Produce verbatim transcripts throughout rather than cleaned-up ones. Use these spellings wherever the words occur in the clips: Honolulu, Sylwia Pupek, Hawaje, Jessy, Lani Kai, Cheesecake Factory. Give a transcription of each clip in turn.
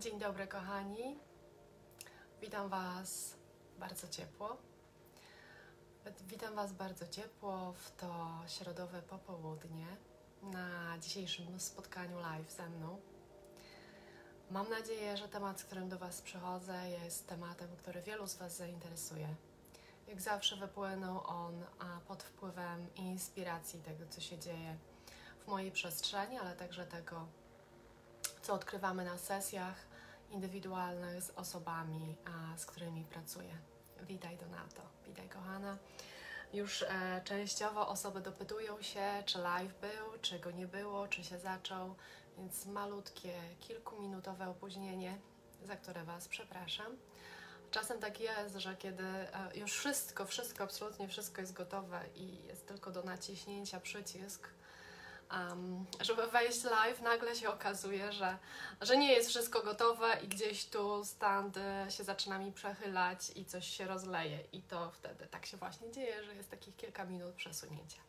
Dzień dobry kochani, witam Was bardzo ciepło, witam Was bardzo ciepło w to środowe popołudnie na dzisiejszym spotkaniu live ze mną. Mam nadzieję, że temat, z którym do Was przychodzę, jest tematem, który wielu z Was zainteresuje. Jak zawsze wypłynął on pod wpływem inspiracji tego, co się dzieje w mojej przestrzeni, ale także tego, co odkrywamy na sesjach indywidualnych z osobami, a, z którymi pracuję. Witaj Donato, witaj kochana. Już e, częściowo osoby dopytują się, czy live był, czy go nie było, czy się zaczął, więc malutkie, kilkuminutowe opóźnienie, za które Was przepraszam. Czasem tak jest, że kiedy e, już wszystko, wszystko, absolutnie wszystko jest gotowe i jest tylko do naciśnięcia przycisk, Um, żeby wejść live, nagle się okazuje, że, że nie jest wszystko gotowe i gdzieś tu stand się zaczyna mi przechylać i coś się rozleje. I to wtedy tak się właśnie dzieje, że jest takich kilka minut przesunięcia.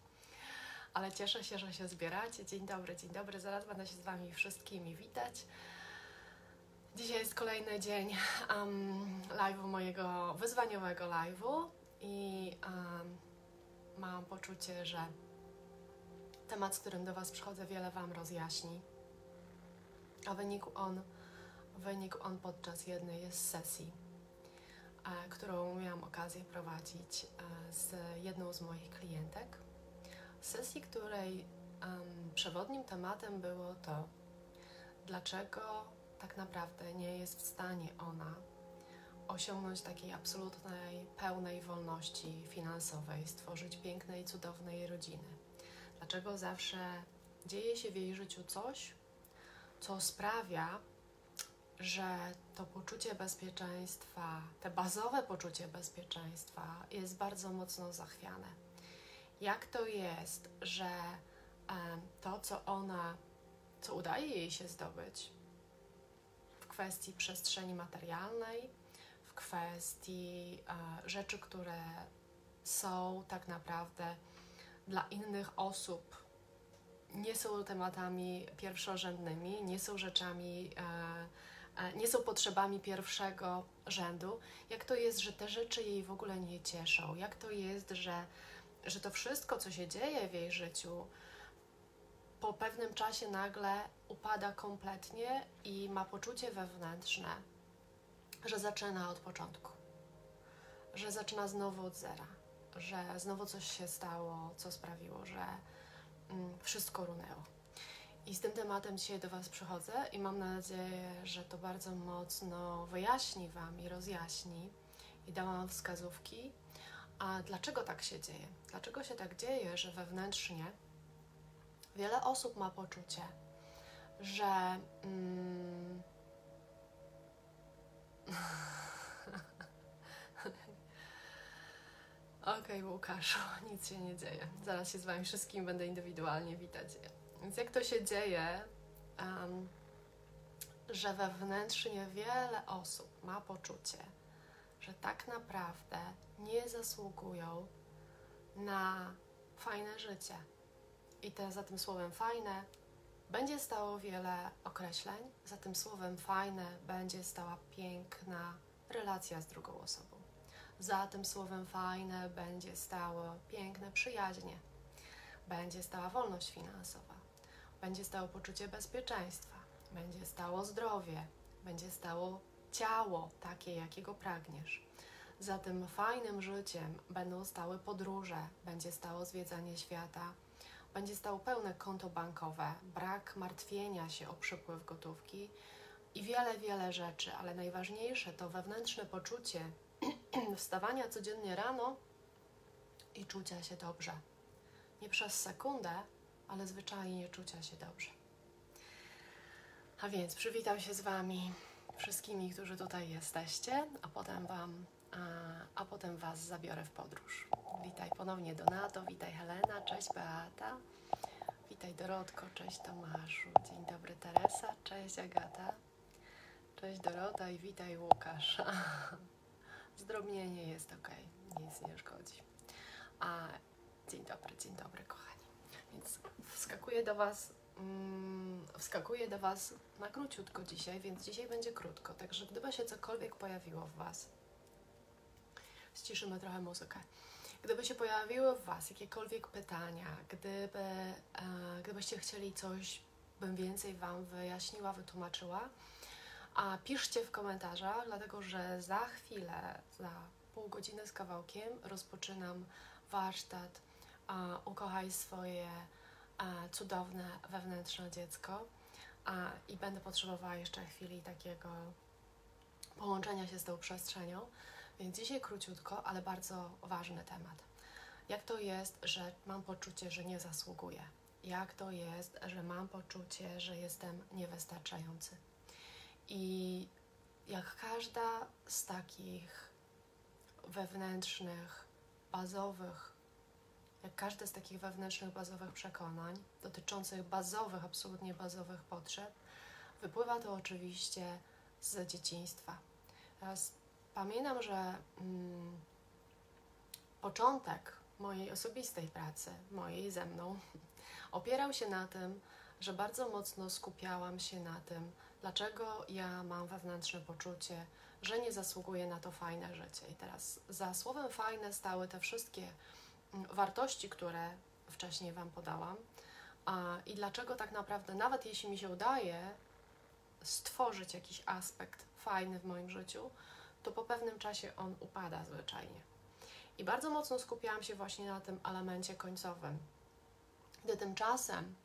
Ale cieszę się, że się zbieracie. Dzień dobry, dzień dobry. Zaraz będę się z Wami wszystkimi witać. Dzisiaj jest kolejny dzień um, live'u mojego wyzwaniowego live'u i um, mam poczucie, że temat, z którym do Was przychodzę, wiele Wam rozjaśni, a wynikł on, wynikł on podczas jednej z sesji, e, którą miałam okazję prowadzić e, z jedną z moich klientek. Sesji, której um, przewodnim tematem było to, dlaczego tak naprawdę nie jest w stanie ona osiągnąć takiej absolutnej, pełnej wolności finansowej, stworzyć pięknej, cudownej rodziny. Dlaczego zawsze dzieje się w jej życiu coś, co sprawia, że to poczucie bezpieczeństwa, te bazowe poczucie bezpieczeństwa jest bardzo mocno zachwiane. Jak to jest, że to, co ona, co udaje jej się zdobyć w kwestii przestrzeni materialnej, w kwestii rzeczy, które są tak naprawdę dla innych osób, nie są tematami pierwszorzędnymi, nie są rzeczami, e, e, nie są potrzebami pierwszego rzędu. Jak to jest, że te rzeczy jej w ogóle nie cieszą? Jak to jest, że, że to wszystko, co się dzieje w jej życiu, po pewnym czasie nagle upada kompletnie i ma poczucie wewnętrzne, że zaczyna od początku, że zaczyna znowu od zera, że znowu coś się stało, co sprawiło, że mm, wszystko runęło. I z tym tematem dzisiaj do Was przychodzę i mam nadzieję, że to bardzo mocno wyjaśni Wam i rozjaśni i da Wam wskazówki, a dlaczego tak się dzieje. Dlaczego się tak dzieje, że wewnętrznie wiele osób ma poczucie, że mm, Okej, Łukaszu, nic się nie dzieje. Zaraz się z Wami wszystkim będę indywidualnie witać. Więc jak to się dzieje, um, że wewnętrznie wiele osób ma poczucie, że tak naprawdę nie zasługują na fajne życie. I te, za tym słowem fajne będzie stało wiele określeń, za tym słowem fajne będzie stała piękna relacja z drugą osobą. Za tym słowem fajne będzie stało piękne przyjaźnie, będzie stała wolność finansowa, będzie stało poczucie bezpieczeństwa, będzie stało zdrowie, będzie stało ciało takie, jakiego pragniesz. Za tym fajnym życiem będą stały podróże, będzie stało zwiedzanie świata, będzie stało pełne konto bankowe, brak martwienia się o przepływ gotówki i wiele, wiele rzeczy, ale najważniejsze to wewnętrzne poczucie wstawania codziennie rano i czucia się dobrze. Nie przez sekundę, ale zwyczajnie czucia się dobrze. A więc przywitam się z Wami wszystkimi, którzy tutaj jesteście, a potem Wam, a, a potem Was zabiorę w podróż. Witaj ponownie Donato, witaj Helena, cześć Beata, witaj Dorotko, cześć Tomaszu, dzień dobry Teresa, cześć Agata, cześć Dorota i witaj Łukasz. Zdrobnienie jest ok, nic nie szkodzi. A, dzień dobry, dzień dobry kochani. Więc wskakuję do Was mm, wskakuję do Was na króciutko dzisiaj, więc dzisiaj będzie krótko, także gdyby się cokolwiek pojawiło w Was, ściszymy trochę muzykę, gdyby się pojawiły w Was jakiekolwiek pytania, gdyby, e, gdybyście chcieli coś, bym więcej Wam wyjaśniła, wytłumaczyła, a piszcie w komentarzach, dlatego że za chwilę, za pół godziny z kawałkiem rozpoczynam warsztat a, Ukochaj swoje a, cudowne wewnętrzne dziecko a, i będę potrzebowała jeszcze chwili takiego połączenia się z tą przestrzenią, więc dzisiaj króciutko, ale bardzo ważny temat. Jak to jest, że mam poczucie, że nie zasługuję? Jak to jest, że mam poczucie, że jestem niewystarczający? I jak każda z takich wewnętrznych, bazowych, jak każde z takich wewnętrznych, bazowych przekonań dotyczących bazowych, absolutnie bazowych potrzeb, wypływa to oczywiście z dzieciństwa. Teraz pamiętam, że mm, początek mojej osobistej pracy, mojej ze mną, opierał się na tym, że bardzo mocno skupiałam się na tym, dlaczego ja mam wewnętrzne poczucie, że nie zasługuję na to fajne życie. I teraz za słowem fajne stały te wszystkie wartości, które wcześniej Wam podałam. I dlaczego tak naprawdę, nawet jeśli mi się udaje stworzyć jakiś aspekt fajny w moim życiu, to po pewnym czasie on upada zwyczajnie. I bardzo mocno skupiałam się właśnie na tym elemencie końcowym. Gdy tymczasem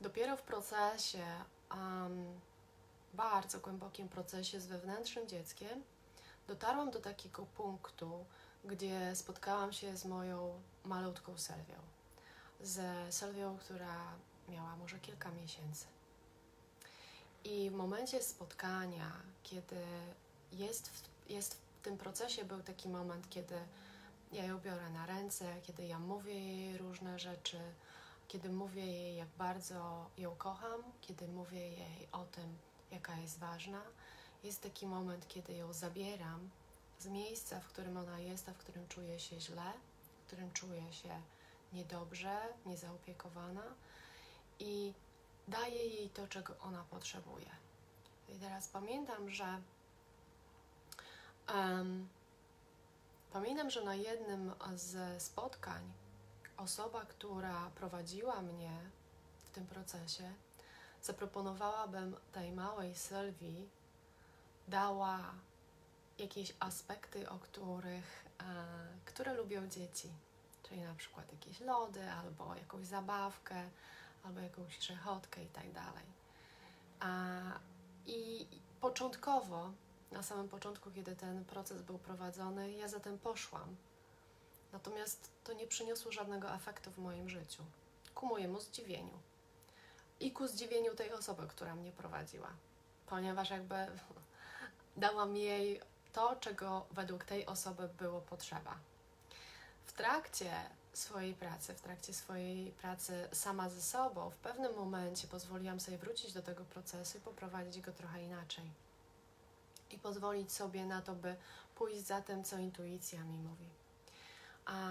dopiero w procesie, um, bardzo głębokim procesie z wewnętrznym dzieckiem, dotarłam do takiego punktu, gdzie spotkałam się z moją malutką Sylwią. Z Sylwią, która miała może kilka miesięcy. I w momencie spotkania, kiedy jest w, jest w tym procesie, był taki moment, kiedy ja ją biorę na ręce, kiedy ja mówię jej różne rzeczy, kiedy mówię jej, jak bardzo ją kocham, kiedy mówię jej o tym, jaka jest ważna. Jest taki moment, kiedy ją zabieram z miejsca, w którym ona jest, a w którym czuje się źle, w którym czuje się niedobrze, niezaopiekowana, i daję jej to, czego ona potrzebuje. I teraz pamiętam, że um, pamiętam, że na jednym z spotkań osoba, która prowadziła mnie w tym procesie, zaproponowałabym tej małej Sylwii, dała jakieś aspekty, o których, e, które lubią dzieci. Czyli na przykład jakieś lody, albo jakąś zabawkę, albo jakąś grzechotkę i tak dalej. I początkowo, na samym początku, kiedy ten proces był prowadzony, ja za tym poszłam. Natomiast to nie przyniosło żadnego efektu w moim życiu, ku mojemu zdziwieniu. I ku zdziwieniu tej osoby, która mnie prowadziła. Ponieważ jakby dałam jej to, czego według tej osoby było potrzeba. W trakcie swojej pracy, w trakcie swojej pracy sama ze sobą, w pewnym momencie pozwoliłam sobie wrócić do tego procesu i poprowadzić go trochę inaczej. I pozwolić sobie na to, by pójść za tym, co intuicja mi mówi. A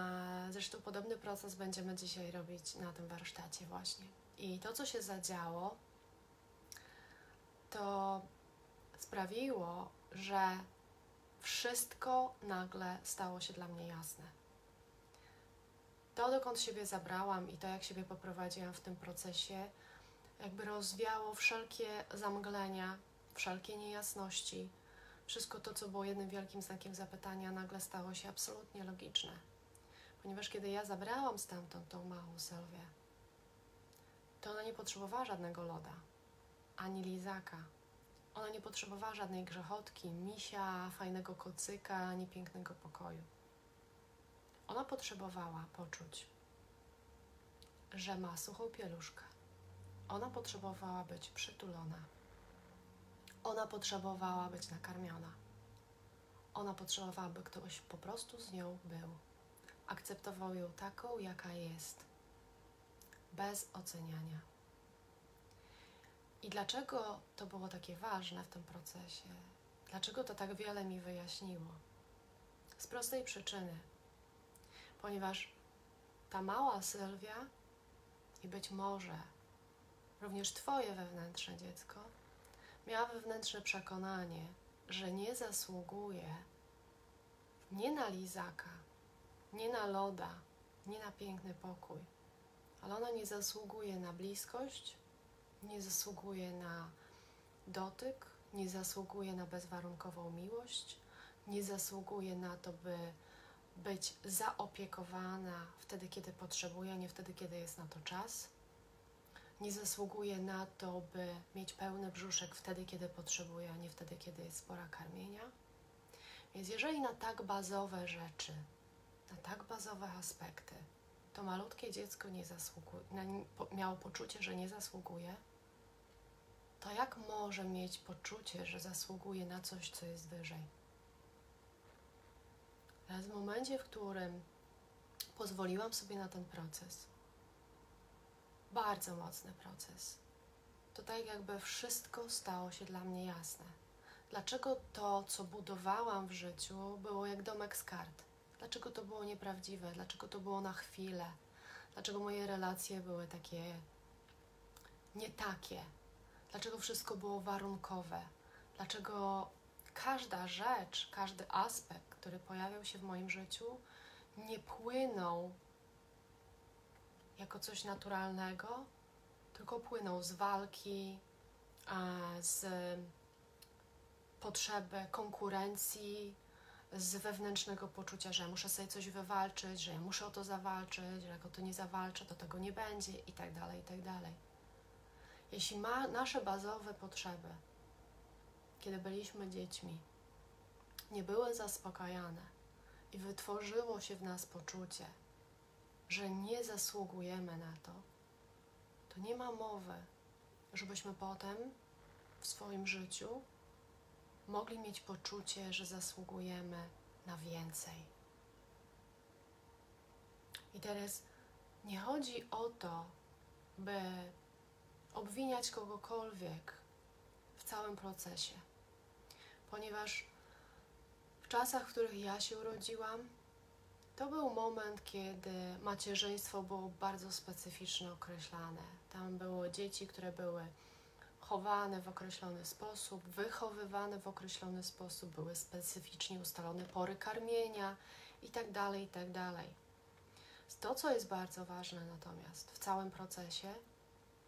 zresztą podobny proces będziemy dzisiaj robić na tym warsztacie właśnie. I to, co się zadziało, to sprawiło, że wszystko nagle stało się dla mnie jasne. To, dokąd siebie zabrałam i to, jak siebie poprowadziłam w tym procesie, jakby rozwiało wszelkie zamglenia, wszelkie niejasności. Wszystko to, co było jednym wielkim znakiem zapytania, nagle stało się absolutnie logiczne. Ponieważ kiedy ja zabrałam stamtąd tą małą Sylwię, to ona nie potrzebowała żadnego loda, ani lizaka. Ona nie potrzebowała żadnej grzechotki, misia, fajnego kocyka, ani pięknego pokoju. Ona potrzebowała poczuć, że ma suchą pieluszkę. Ona potrzebowała być przytulona. Ona potrzebowała być nakarmiona. Ona potrzebowała, by ktoś po prostu z nią był. Akceptował ją taką, jaka jest. Bez oceniania. I dlaczego to było takie ważne w tym procesie? Dlaczego to tak wiele mi wyjaśniło? Z prostej przyczyny. Ponieważ ta mała Sylwia i być może również Twoje wewnętrzne dziecko, miała wewnętrzne przekonanie, że nie zasługuje nie na lizaka, nie na loda, nie na piękny pokój, ale ono nie zasługuje na bliskość, nie zasługuje na dotyk, nie zasługuje na bezwarunkową miłość, nie zasługuje na to, by być zaopiekowana wtedy, kiedy potrzebuje, a nie wtedy, kiedy jest na to czas. Nie zasługuje na to, by mieć pełny brzuszek wtedy, kiedy potrzebuje, a nie wtedy, kiedy jest pora karmienia. Więc jeżeli na tak bazowe rzeczy, na tak bazowe aspekty, to malutkie dziecko nie zasługuje, miało poczucie, że nie zasługuje, to jak może mieć poczucie, że zasługuje na coś, co jest wyżej? Teraz w momencie, w którym pozwoliłam sobie na ten proces, bardzo mocny proces, to tak jakby wszystko stało się dla mnie jasne. Dlaczego to, co budowałam w życiu, było jak domek z kart? Dlaczego to było nieprawdziwe? Dlaczego to było na chwilę? Dlaczego moje relacje były takie nie takie? Dlaczego wszystko było warunkowe? Dlaczego każda rzecz, każdy aspekt, który pojawiał się w moim życiu, nie płynął jako coś naturalnego, tylko płynął z walki, z potrzeby konkurencji, z wewnętrznego poczucia, że ja muszę sobie coś wywalczyć, że ja muszę o to zawalczyć, że jak o to nie zawalczę, to tego nie będzie i tak dalej, i tak dalej. Jeśli ma nasze bazowe potrzeby, kiedy byliśmy dziećmi, nie były zaspokajane i wytworzyło się w nas poczucie, że nie zasługujemy na to, to nie ma mowy, żebyśmy potem w swoim życiu mogli mieć poczucie, że zasługujemy na więcej. I teraz nie chodzi o to, by obwiniać kogokolwiek w całym procesie, ponieważ w czasach, w których ja się urodziłam, to był moment, kiedy macierzyństwo było bardzo specyficznie określane. Tam było dzieci, które były chowane w określony sposób, wychowywane w określony sposób, były specyficznie ustalone pory karmienia itd., itd. To, co jest bardzo ważne natomiast w całym procesie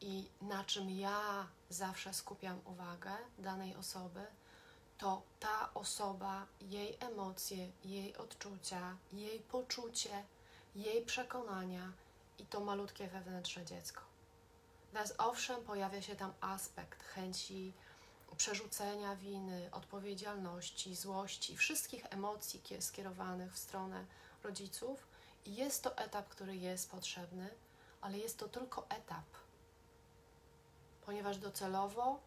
i na czym ja zawsze skupiam uwagę danej osoby, to ta osoba, jej emocje, jej odczucia, jej poczucie, jej przekonania i to malutkie wewnętrzne dziecko. Teraz owszem, pojawia się tam aspekt chęci przerzucenia winy, odpowiedzialności, złości, wszystkich emocji skierowanych w stronę rodziców i jest to etap, który jest potrzebny, ale jest to tylko etap, ponieważ docelowo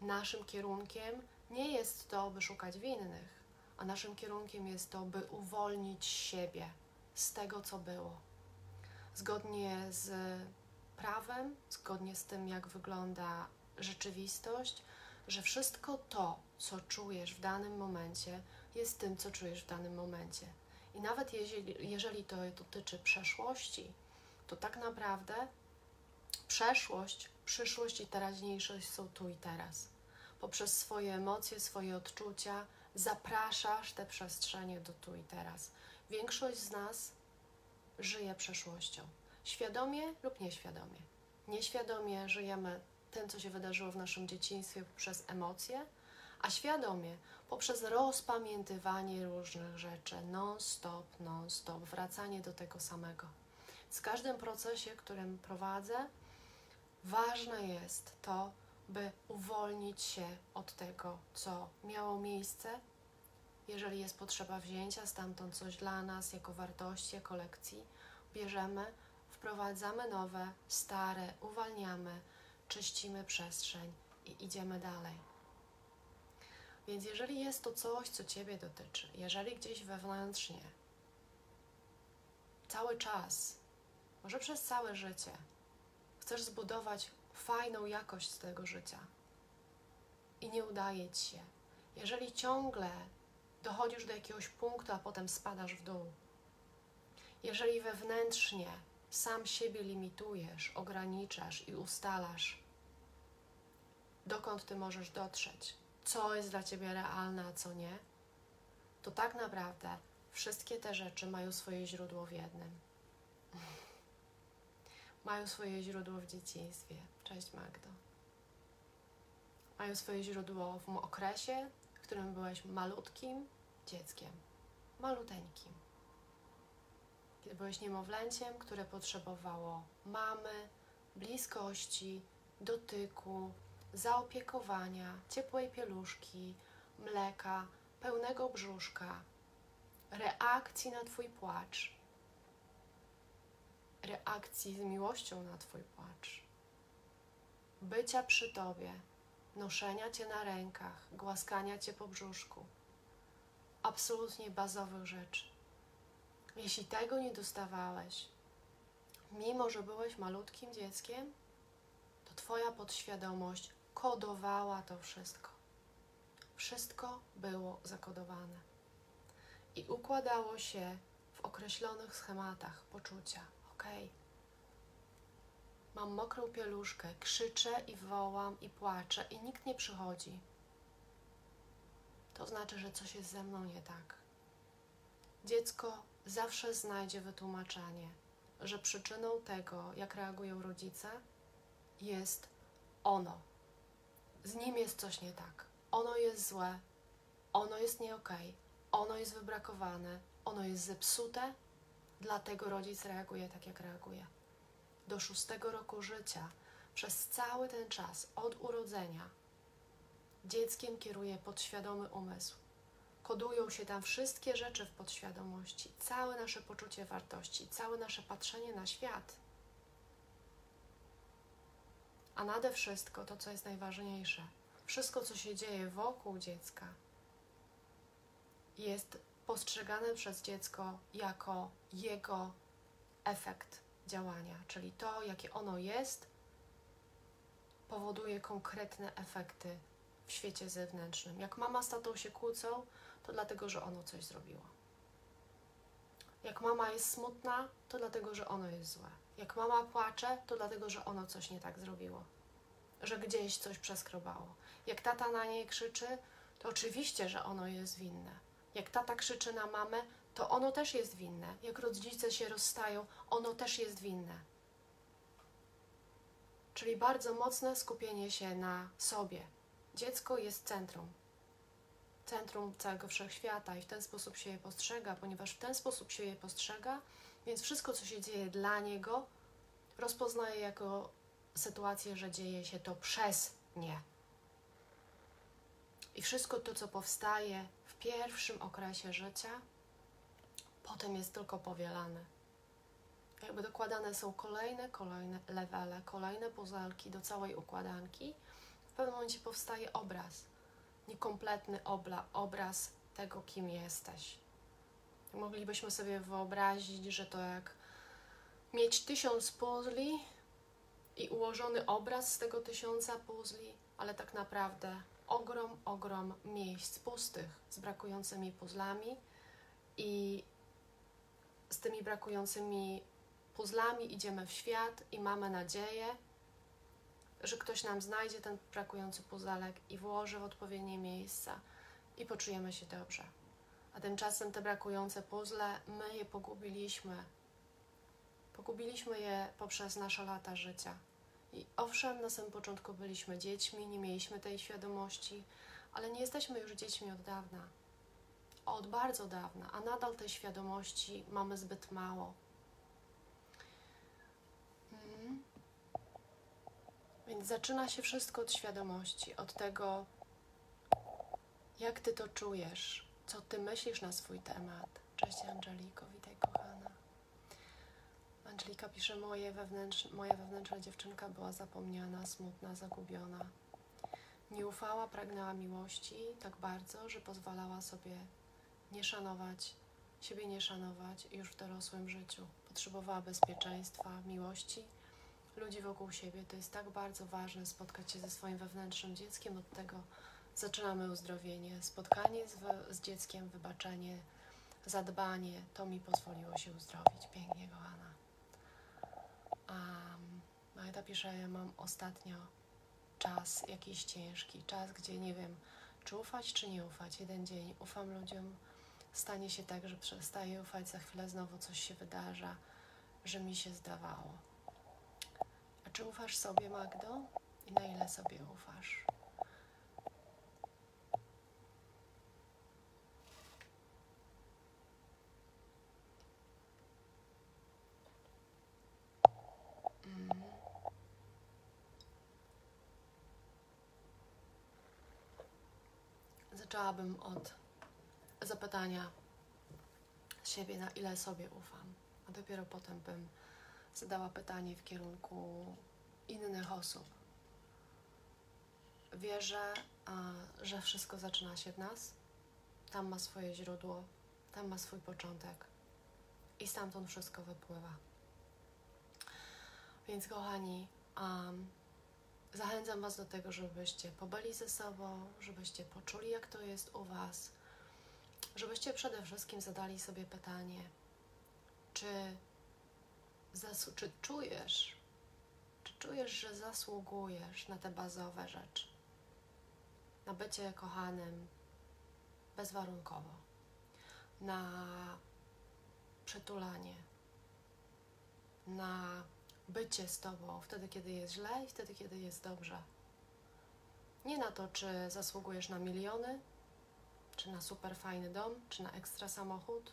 naszym kierunkiem nie jest to, by szukać winnych, a naszym kierunkiem jest to, by uwolnić siebie z tego, co było. Zgodnie z prawem, zgodnie z tym, jak wygląda rzeczywistość, że wszystko to, co czujesz w danym momencie, jest tym, co czujesz w danym momencie. I nawet jeżeli, jeżeli to dotyczy przeszłości, to tak naprawdę przeszłość, przyszłość i teraźniejszość są tu i teraz. Poprzez swoje emocje, swoje odczucia zapraszasz te przestrzenie do tu i teraz. Większość z nas żyje przeszłością. Świadomie lub nieświadomie. Nieświadomie żyjemy tym, co się wydarzyło w naszym dzieciństwie poprzez emocje, a świadomie poprzez rozpamiętywanie różnych rzeczy non-stop, non-stop, wracanie do tego samego. W każdym procesie, którym prowadzę, ważne jest to, by uwolnić się od tego, co miało miejsce, jeżeli jest potrzeba wzięcia stamtąd coś dla nas, jako wartości, jako lekcji, bierzemy, wprowadzamy nowe, stare, uwalniamy, czyścimy przestrzeń i idziemy dalej. Więc jeżeli jest to coś, co Ciebie dotyczy, jeżeli gdzieś wewnętrznie, cały czas, może przez całe życie, chcesz zbudować fajną jakość z tego życia i nie udaje Ci się. Jeżeli ciągle dochodzisz do jakiegoś punktu, a potem spadasz w dół, jeżeli wewnętrznie sam siebie limitujesz, ograniczasz i ustalasz, dokąd Ty możesz dotrzeć, co jest dla Ciebie realne, a co nie, to tak naprawdę wszystkie te rzeczy mają swoje źródło w jednym. Mają swoje źródło w dzieciństwie. Cześć Magdo. Mają swoje źródło w okresie, w którym byłeś malutkim dzieckiem. Maluteńkim. Kiedy byłeś niemowlęciem, które potrzebowało mamy, bliskości, dotyku, zaopiekowania, ciepłej pieluszki, mleka, pełnego brzuszka, reakcji na Twój płacz, reakcji z miłością na Twój płacz, bycia przy Tobie, noszenia Cię na rękach, głaskania Cię po brzuszku, absolutnie bazowych rzeczy. Jeśli tego nie dostawałeś, mimo że byłeś malutkim dzieckiem, to Twoja podświadomość kodowała to wszystko. Wszystko było zakodowane i układało się w określonych schematach poczucia. Okej, mam mokrą pieluszkę, krzyczę i wołam i płaczę i nikt nie przychodzi. To znaczy, że coś jest ze mną nie tak. Dziecko zawsze znajdzie wytłumaczenie, że przyczyną tego, jak reagują rodzice, jest ono. Z nim jest coś nie tak. Ono jest złe, ono jest nie okej, ono jest wybrakowane, ono jest zepsute, dlatego rodzic reaguje tak, jak reaguje. Do szóstego roku życia, przez cały ten czas, od urodzenia, dzieckiem kieruje podświadomy umysł. Kodują się tam wszystkie rzeczy w podświadomości, całe nasze poczucie wartości, całe nasze patrzenie na świat. A nade wszystko to, co jest najważniejsze, wszystko, co się dzieje wokół dziecka, jest postrzegane przez dziecko jako jego efekt działania, czyli to, jakie ono jest, powoduje konkretne efekty w świecie zewnętrznym. Jak mama z tatą się kłócą, to dlatego, że ono coś zrobiło. Jak mama jest smutna, to dlatego, że ono jest złe. Jak mama płacze, to dlatego, że ono coś nie tak zrobiło. Że gdzieś coś przeskrobało. Jak tata na niej krzyczy, to oczywiście, że ono jest winne. Jak tata krzyczy na mamę, to ono też jest winne. Jak rodzice się rozstają, ono też jest winne. Czyli bardzo mocne skupienie się na sobie. Dziecko jest centrum. Centrum całego wszechświata i w ten sposób się je postrzega, ponieważ w ten sposób się je postrzega, więc wszystko, co się dzieje dla niego, rozpoznaje jako sytuację, że dzieje się to przez nie. I wszystko to, co powstaje w pierwszym okresie życia, potem jest tylko powielane. Jakby dokładane są kolejne, kolejne levele, kolejne puzelki do całej układanki. W pewnym momencie powstaje obraz. Niekompletny obla, obraz tego, kim jesteś. Moglibyśmy sobie wyobrazić, że to jak mieć tysiąc puzli i ułożony obraz z tego tysiąca puzli, ale tak naprawdę ogrom, ogrom miejsc pustych z brakującymi puzzlami i z tymi brakującymi puzzlami idziemy w świat i mamy nadzieję, że ktoś nam znajdzie ten brakujący puzelek i włoży w odpowiednie miejsca i poczujemy się dobrze. A tymczasem te brakujące puzzle, my je pogubiliśmy. Pogubiliśmy je poprzez nasze lata życia. I owszem, na samym początku byliśmy dziećmi, nie mieliśmy tej świadomości, ale nie jesteśmy już dziećmi od dawna. Od bardzo dawna, a nadal tej świadomości mamy zbyt mało. Mhm. Więc zaczyna się wszystko od świadomości, od tego, jak Ty to czujesz, co Ty myślisz na swój temat. Cześć Angeliko, witaj kochana. Angelika pisze, moje wewnętrz, moja wewnętrzna dziewczynka była zapomniana, smutna, zagubiona. Nie ufała, pragnęła miłości tak bardzo, że pozwalała sobie nie szanować, siebie nie szanować już w dorosłym życiu. Potrzebowała bezpieczeństwa, miłości, ludzi wokół siebie. To jest tak bardzo ważne, spotkać się ze swoim wewnętrznym dzieckiem. Od tego zaczynamy uzdrowienie. Spotkanie z, z dzieckiem, wybaczenie, zadbanie. To mi pozwoliło się uzdrowić. Pięknie, kochana. Um, Majda pisze, ja mam ostatnio czas jakiś ciężki, czas, gdzie nie wiem, czy ufać, czy nie ufać. Jeden dzień ufam ludziom, stanie się tak, że przestaję ufać, za chwilę znowu coś się wydarza, że mi się zdawało. A czy ufasz sobie, Magdo? I na ile sobie ufasz? Zaczęłabym od zapytania siebie, na ile sobie ufam, a dopiero potem bym zadała pytanie w kierunku innych osób. Wierzę, że wszystko zaczyna się w nas, tam ma swoje źródło, tam ma swój początek i stamtąd wszystko wypływa. Więc kochani, um, zachęcam Was do tego, żebyście pobyli ze sobą, żebyście poczuli, jak to jest u Was, żebyście przede wszystkim zadali sobie pytanie, czy, zasu czy czujesz, czy czujesz, że zasługujesz na te bazowe rzeczy, na bycie kochanym bezwarunkowo, na przytulanie, na bycie z Tobą wtedy, kiedy jest źle i wtedy, kiedy jest dobrze. Nie na to, czy zasługujesz na miliony, czy na super fajny dom, czy na ekstra samochód,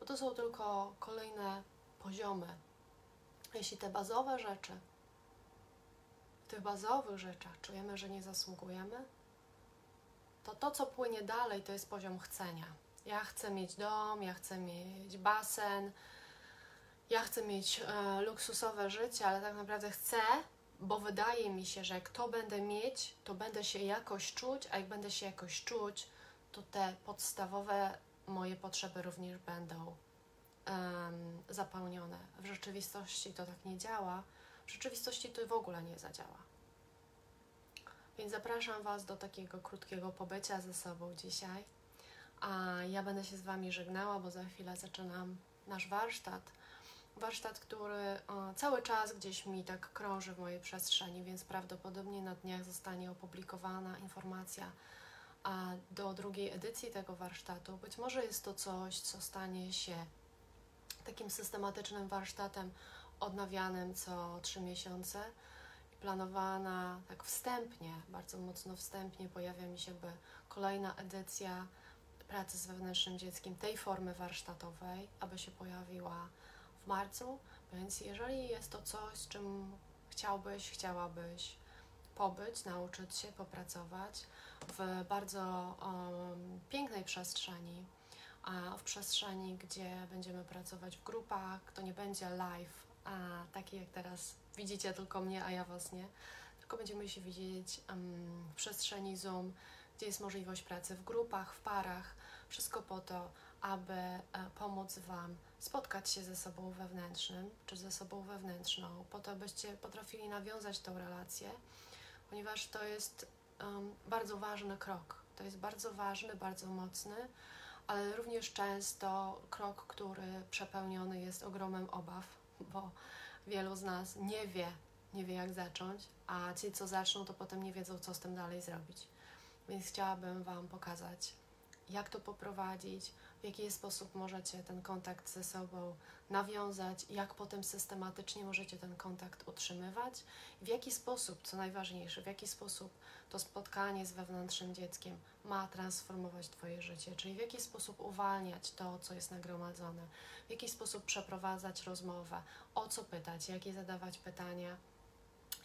bo to są tylko kolejne poziomy. Jeśli te bazowe rzeczy, w tych bazowych rzeczach czujemy, że nie zasługujemy, to to, co płynie dalej, to jest poziom chcenia. Ja chcę mieć dom, ja chcę mieć basen, ja chcę mieć e, luksusowe życie, ale tak naprawdę chcę, bo wydaje mi się, że jak to będę mieć, to będę się jakoś czuć, a jak będę się jakoś czuć, to te podstawowe moje potrzeby również będą e, zapełnione. W rzeczywistości to tak nie działa, w rzeczywistości to w ogóle nie zadziała. Więc zapraszam Was do takiego krótkiego pobycia ze sobą dzisiaj. A ja będę się z Wami żegnała, bo za chwilę zaczynam nasz warsztat. Warsztat, który o, cały czas gdzieś mi tak krąży w mojej przestrzeni, więc prawdopodobnie na dniach zostanie opublikowana informacja a do drugiej edycji tego warsztatu. Być może jest to coś, co stanie się takim systematycznym warsztatem odnawianym co trzy miesiące. Planowana tak wstępnie, bardzo mocno wstępnie pojawia mi się by kolejna edycja pracy z wewnętrznym dzieckiem, tej formy warsztatowej, aby się pojawiła w marcu, więc jeżeli jest to coś, z czym chciałbyś, chciałabyś pobyć, nauczyć się, popracować w bardzo um, pięknej przestrzeni, a w przestrzeni, gdzie będziemy pracować w grupach, to nie będzie live, a taki jak teraz widzicie tylko mnie, a ja Was nie, tylko będziemy się widzieć um, w przestrzeni Zoom, gdzie jest możliwość pracy w grupach, w parach, wszystko po to, aby e, pomóc Wam spotkać się ze sobą wewnętrznym, czy ze sobą wewnętrzną, po to, byście potrafili nawiązać tą relację, ponieważ to jest um, bardzo ważny krok. To jest bardzo ważny, bardzo mocny, ale również często krok, który przepełniony jest ogromem obaw, bo wielu z nas nie wie, nie wie jak zacząć, a ci, co zaczną, to potem nie wiedzą, co z tym dalej zrobić. Więc chciałabym Wam pokazać, jak to poprowadzić, w jaki sposób możecie ten kontakt ze sobą nawiązać, jak potem systematycznie możecie ten kontakt utrzymywać, w jaki sposób, co najważniejsze, w jaki sposób to spotkanie z wewnętrznym dzieckiem ma transformować Twoje życie, czyli w jaki sposób uwalniać to, co jest nagromadzone, w jaki sposób przeprowadzać rozmowę, o co pytać, jakie zadawać pytania,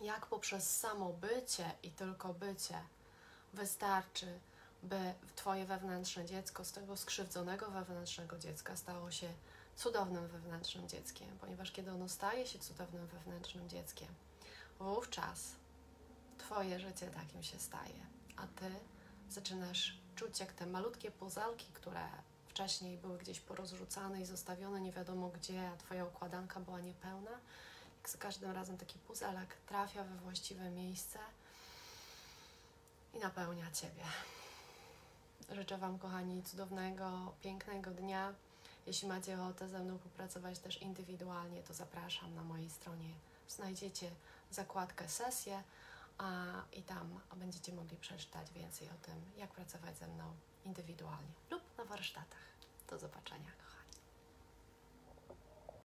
jak poprzez samo bycie i tylko bycie wystarczy, by Twoje wewnętrzne dziecko z tego skrzywdzonego wewnętrznego dziecka stało się cudownym wewnętrznym dzieckiem, ponieważ kiedy ono staje się cudownym wewnętrznym dzieckiem, wówczas Twoje życie takim się staje, a Ty zaczynasz czuć, jak te malutkie puzelki, które wcześniej były gdzieś porozrzucane i zostawione nie wiadomo gdzie, a Twoja układanka była niepełna, jak za każdym razem taki puzelek trafia we właściwe miejsce i napełnia Ciebie. Życzę Wam, kochani, cudownego, pięknego dnia. Jeśli macie ochotę ze mną popracować też indywidualnie, to zapraszam. Na mojej stronie znajdziecie zakładkę sesje, i tam będziecie mogli przeczytać więcej o tym, jak pracować ze mną indywidualnie lub na warsztatach. Do zobaczenia.